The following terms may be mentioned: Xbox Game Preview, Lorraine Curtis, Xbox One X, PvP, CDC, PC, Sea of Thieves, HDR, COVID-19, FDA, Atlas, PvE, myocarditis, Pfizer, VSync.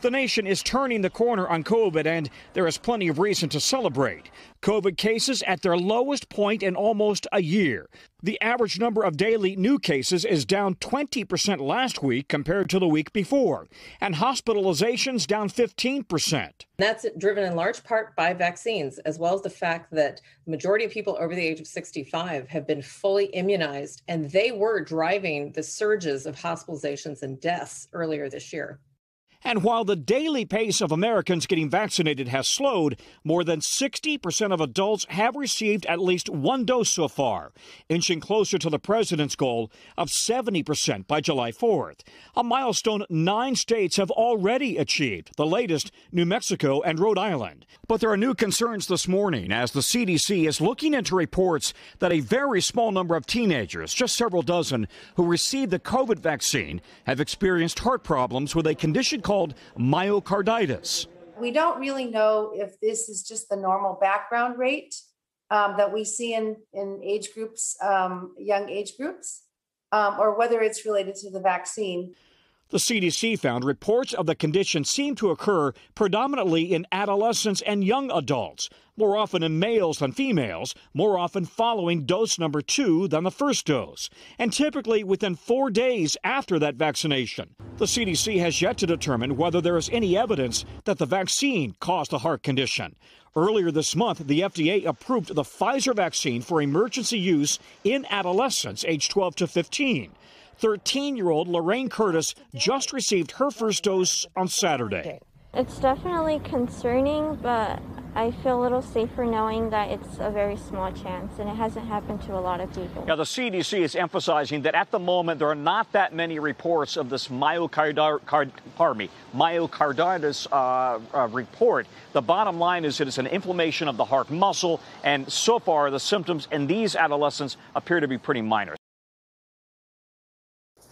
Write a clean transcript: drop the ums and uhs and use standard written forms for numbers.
The nation is turning the corner on COVID, and there is plenty of reason to celebrate. COVID cases at their lowest point in almost a year. The average number of daily new cases is down 20% last week compared to the week before, and hospitalizations down 15%. That's driven in large part by vaccines, as well as the fact that the majority of people over the age of 65 have been fully immunized, and they were driving the surges of hospitalizations and deaths earlier this year. And while the daily pace of Americans getting vaccinated has slowed, more than 60% of adults have received at least one dose so far, inching closer to the president's goal of 70% by July 4th, a milestone 9 states have already achieved, the latest New Mexico and Rhode Island. But there are new concerns this morning as the CDC is looking into reports that a very small number of teenagers, just several dozen, who received the COVID vaccine have experienced heart problems with a condition called myocarditis. We don't really know if this is just the normal background rate that we see in age groups, young age groups, or whether it's related to the vaccine. The CDC found reports of the condition seem to occur predominantly in adolescents and young adults, more often in males than females, more often following dose number 2 than the first dose, and typically within 4 days after that vaccination. The CDC has yet to determine whether there is any evidence that the vaccine caused the heart condition. Earlier this month, the FDA approved the Pfizer vaccine for emergency use in adolescents aged 12 to 15. 13-year-old Lorraine Curtis just received her first dose on Saturday. It's definitely concerning, but I feel a little safer knowing that it's a very small chance and it hasn't happened to a lot of people. Now, the CDC is emphasizing that at the moment there are not that many reports of this myocarditis report. The bottom line is it is an inflammation of the heart muscle, and so far the symptoms in these adolescents appear to be pretty minor.